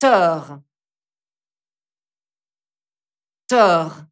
Tort. Tort.